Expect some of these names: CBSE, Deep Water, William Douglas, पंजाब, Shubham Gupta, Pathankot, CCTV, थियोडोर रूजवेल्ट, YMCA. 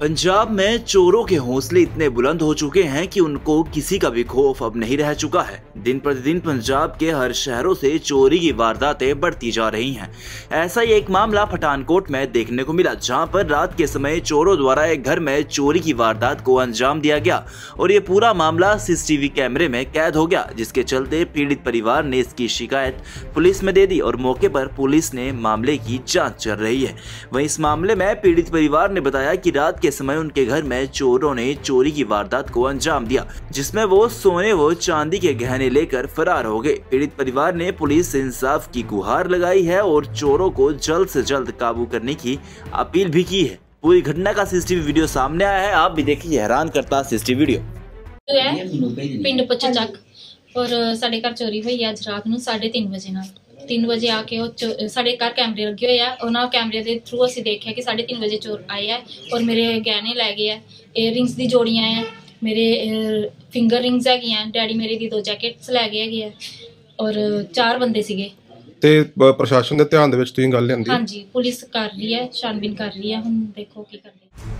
पंजाब में चोरों के हौसले इतने बुलंद हो चुके हैं कि उनको किसी का भी खौफ अब नहीं रह चुका है। दिन प्रतिदिन पंजाब के हर शहरों से चोरी की वारदातें बढ़ती जा रही हैं। ऐसा ही एक मामला पठानकोट में देखने को मिला, जहां पर रात के समय चोरों द्वारा एक घर में चोरी की वारदात को अंजाम दिया गया और ये पूरा मामला CCTV कैमरे में कैद हो गया, जिसके चलते पीड़ित परिवार ने इसकी शिकायत पुलिस में दे दी और मौके पर पुलिस ने मामले की जाँच चल रही है। वहीं इस मामले में पीड़ित परिवार ने बताया कि रात के समय उनके घर में चोरों ने चोरी की वारदात को अंजाम दिया, जिसमें वो सोने व चांदी के गहने लेकर फरार हो गए। पीड़ित परिवार ने पुलिस से इंसाफ की गुहार लगाई है और चोरों को जल्द से जल्द काबू करने की अपील भी की है। पूरी घटना का CCTV वीडियो सामने आया है, आप भी देखिए हैरान करता CCTV वीडियो। पिंड पचचक और साडे घर चोरी हुई आज रात नू 3:30 बजे ना 3 बजे आके साढ़े घर कैमरे लगे हुए है। उन्होंने कैमरे के थ्रू असी देखा कि 3:30 बजे चोर आए है और मेरे गहने लै गए है, एयरिंग्स की जोड़ियां है, मेरे फिंगर रिंग्स है, डैडी मेरे दी 2 जैकेट्स लै गए है और 4 बंदे सीगे। ते प्रशासन दे ध्यान दे विच तुसीं गल लैंदी? हाँ जी, पुलिस कर रही है, छानबीन कर रही है, हुण देखो की करदी है।